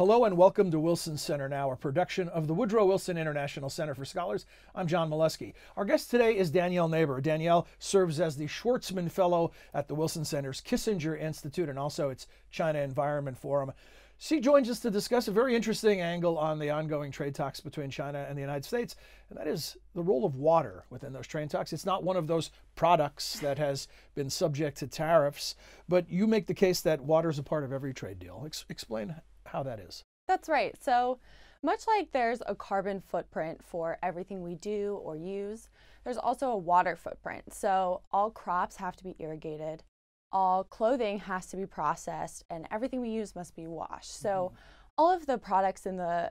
Hello and welcome to Wilson Center Now, a production of the Woodrow Wilson International Center for Scholars. I'm John Milewski. Our guest today is Danielle Neighbour. Danielle serves as the Schwarzman Fellow at the Wilson Center's Kissinger Institute and also its China Environment Forum. She joins us to discuss a very interesting angle on the ongoing trade talks between China and the United States, and that is the role of water within those trade talks. It's not one of those products that has been subject to tariffs, but you make the case that water is a part of every trade deal. Explain how that is. That's right. So much like there's a carbon footprint for everything we do or use, there's also a water footprint. So all crops have to be irrigated, all clothing has to be processed, and everything we use must be washed. So all of the products in the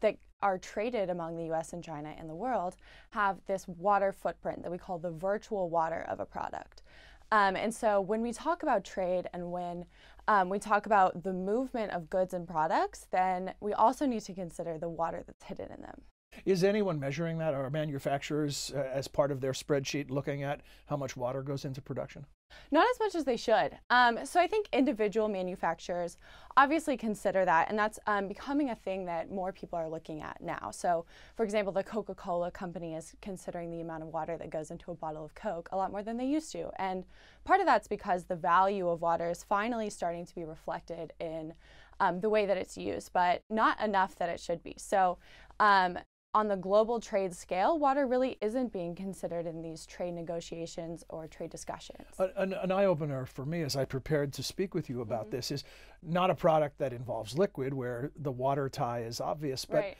that are traded among the US and China and the world have this water footprint that we call the virtual water of a product. And so when we talk about trade and when we talk about the movement of goods and products, then we also need to consider the water that's hidden in them. Is anyone measuring that? Are manufacturers, as part of their spreadsheet, looking at how much water goes into production? Not as much as they should. So I think individual manufacturers obviously consider that, and that's becoming a thing that more people are looking at now. So, for example, the Coca-Cola company is considering the amount of water that goes into a bottle of Coke a lot more than they used to. And part of that's because the value of water is finally starting to be reflected in the way that it's used, but not enough that it should be. So on the global trade scale, water really isn't being considered in these trade negotiations or trade discussions. An eye-opener for me as I prepared to speak with you about this is not a product that involves liquid where the water tie is obvious, but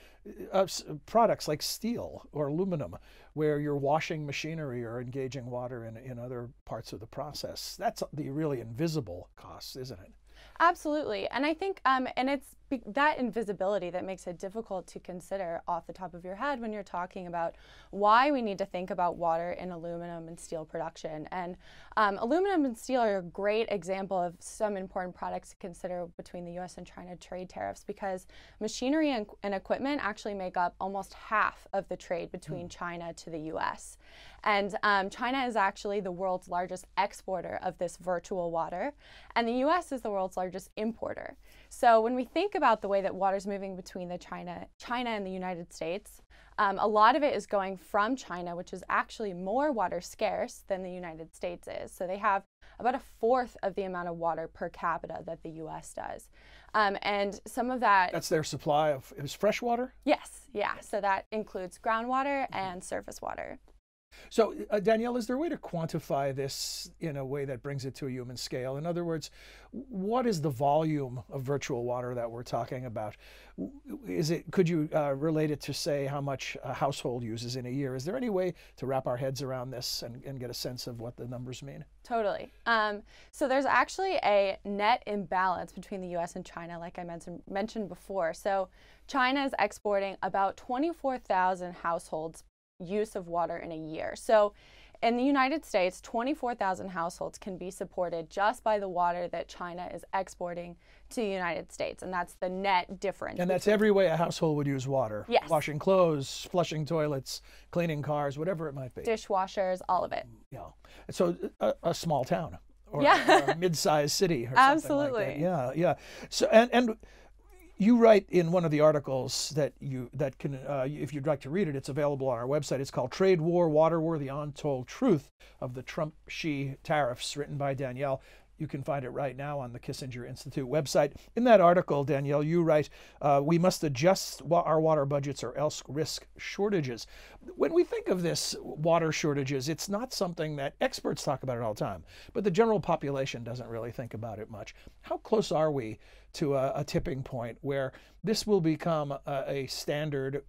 products like steel or aluminum where you're washing machinery or engaging water in other parts of the process. That's the really invisible cost, isn't it? Absolutely. And I think and it's that invisibility that makes it difficult to consider off the top of your head when you're talking about why we need to think about water in aluminum and steel production. And aluminum and steel are a great example of some important products to consider between the US and China trade tariffs, because machinery and equipment actually make up almost half of the trade between China to the US. And China is actually the world's largest exporter of this virtual water, and the US is the world's largest importer. So when we think about the way that water's moving between the China and the United States, a lot of it is going from China, which is actually more water scarce than the United States is. So they have about 1/4 of the amount of water per capita that the US does. And some of that... That's their supply of... It was fresh water? Yes. Yeah. So that includes groundwater and surface water. So, Danielle, is there a way to quantify this in a way that brings it to a human scale? In other words, what is the volume of virtual water that we're talking about? Is it? Could you relate it to, say, how much a household uses in a year? Is there any way to wrap our heads around this and get a sense of what the numbers mean? Totally. So there's actually a net imbalance between the U.S. and China, like I mentioned before. So China is exporting about 24,000 households use of water in a year. So in the United States, 24,000 households can be supported just by the water that China is exporting to the United States, and that's the net difference. And that's every way a household would use water. Yes. Washing clothes, flushing toilets, cleaning cars, whatever it might be. Dishwashers, all of it. Yeah. So a small town or a mid-sized city or absolutely. Something like that. Yeah, yeah. So and you write in one of the articles that can, if you'd like to read it, it's available on our website. It's called Trade War, Water War, The Untold Truth of the Trump-Xi Tariffs, written by Danielle. You can find it right now on the Kissinger Institute website. In that article, Danielle, you write, we must adjust our water budgets or else risk shortages. When we think of this, water shortages, it's not something that experts talk about it all the time, but the general population doesn't really think about it much. How close are we to a tipping point where this will become a standard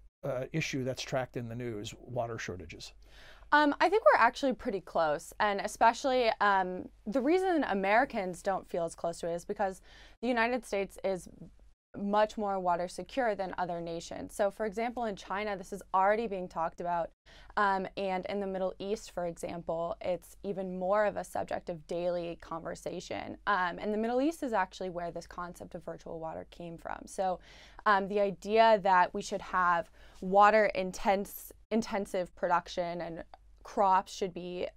issue that's tracked in the news, water shortages? I think we're actually pretty close, and especially the reason Americans don't feel as close to it is because the United States is much more water secure than other nations. So, for example, in China, this is already being talked about, and in the Middle East, for example, it's even more of a subject of daily conversation. And the Middle East is actually where this concept of virtual water came from. So the idea that we should have water intensive production and crops should be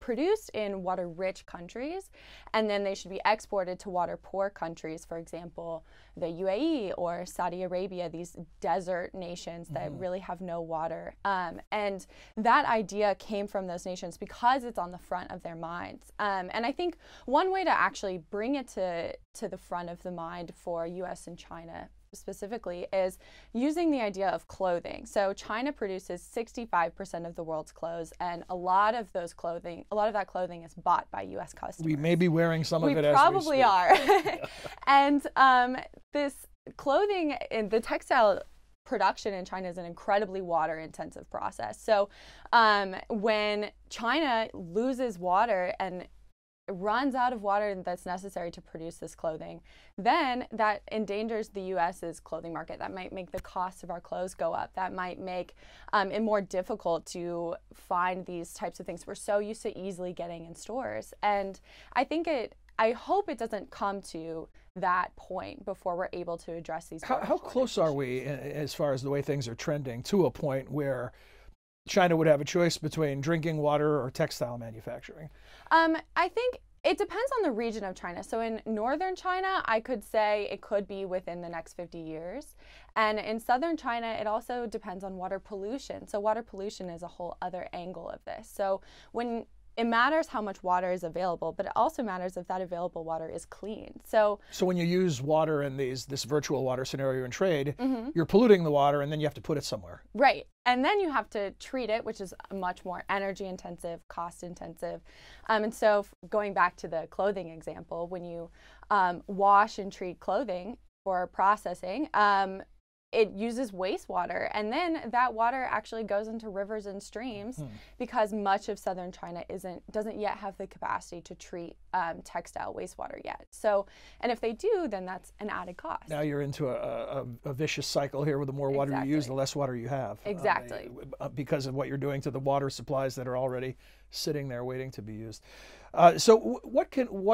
produced in water-rich countries, and then they should be exported to water-poor countries, for example, the UAE or Saudi Arabia, these desert nations that really have no water. And that idea came from those nations because it's on the front of their minds. And I think one way to actually bring it to the front of the mind for US and China specifically is using the idea of clothing. So China produces 65% of the world's clothes, and a lot of that clothing is bought by US customers. We may be wearing some of it as we speak. We probably are. And this clothing in the textile production in China is an incredibly water-intensive process. So when China loses water and runs out of water that's necessary to produce this clothing, then that endangers the U.S.'s clothing market. That might make the cost of our clothes go up. That might make it more difficult to find these types of things we're so used to easily getting in stores. And I think I hope it doesn't come to that point before we're able to address these. How close are we, as far as the way things are trending, to a point where China would have a choice between drinking water or textile manufacturing? I think it depends on the region of China. So in northern China, I could say it could be within the next 50 years. And in southern China, it also depends on water pollution. So water pollution is a whole other angle of this. So when it matters how much water is available, but it also matters if that available water is clean. So when you use water in this virtual water scenario in trade, you're polluting the water, and then you have to put it somewhere. Right. And then you have to treat it, which is much more energy intensive, cost intensive. And so going back to the clothing example, when you wash and treat clothing for processing, it uses wastewater, and then that water actually goes into rivers and streams because much of southern China doesn't yet have the capacity to treat textile wastewater yet. So, and if they do, then that's an added cost. Now you're into a vicious cycle here, with the more water you use, the less water you have. Exactly. Because of what you're doing to the water supplies that are already sitting there waiting to be used. So what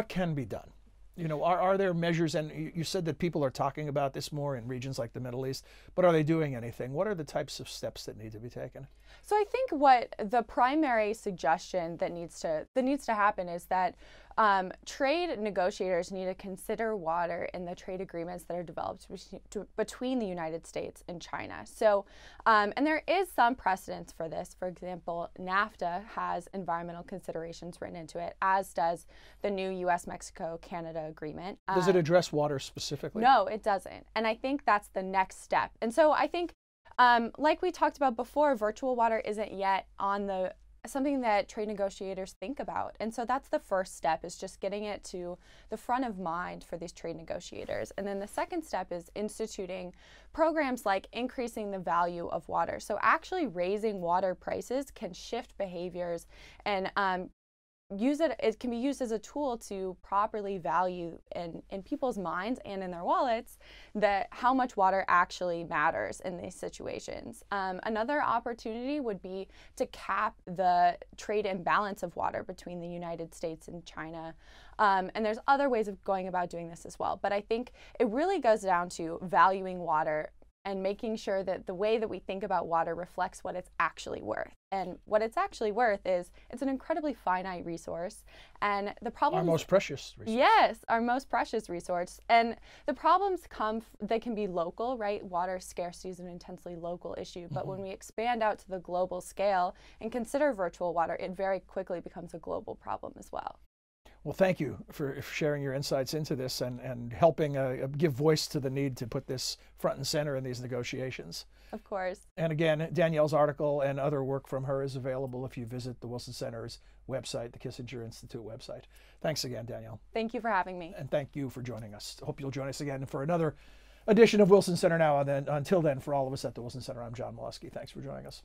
can be done? You know, are there measures, and you said that people are talking about this more in regions like the Middle East, but are they doing anything? What are the types of steps that need to be taken? So I think what the primary suggestion that needs to happen is that trade negotiators need to consider water in the trade agreements that are developed between the United States and China. So, and there is some precedence for this. For example, NAFTA has environmental considerations written into it, as does the new US-Mexico-Canada agreement. Does it address water specifically? No, it doesn't. And I think that's the next step. And so I think, like we talked about before, virtual water isn't yet on the something that trade negotiators think about. And so that's the first step, is just getting it to the front of mind for these trade negotiators. And then the second step is instituting programs like increasing the value of water. So actually raising water prices can shift behaviors and it can be used as a tool to properly value in people's minds and in their wallets that how much water actually matters in these situations. Another opportunity would be to cap the trade imbalance of water between the United States and China. And there's other ways of going about doing this as well. But I think it really goes down to valuing water and making sure that the way that we think about water reflects what it's actually worth. And what it's actually worth is it's an incredibly finite resource. And the problems— Our most precious resource. Yes, our most precious resource. And the problems they can be local, right? Water scarcity is an intensely local issue. But when we expand out to the global scale and consider virtual water, it very quickly becomes a global problem as well. Well, thank you for sharing your insights into this and helping give voice to the need to put this front and center in these negotiations. Of course. And again, Danielle's article and other work from her is available if you visit the Wilson Center's website, the Kissinger Institute website. Thanks again, Danielle. Thank you for having me. And thank you for joining us. Hope you'll join us again for another edition of Wilson Center Now. And then, until then, for all of us at the Wilson Center, I'm John Milewski. Thanks for joining us.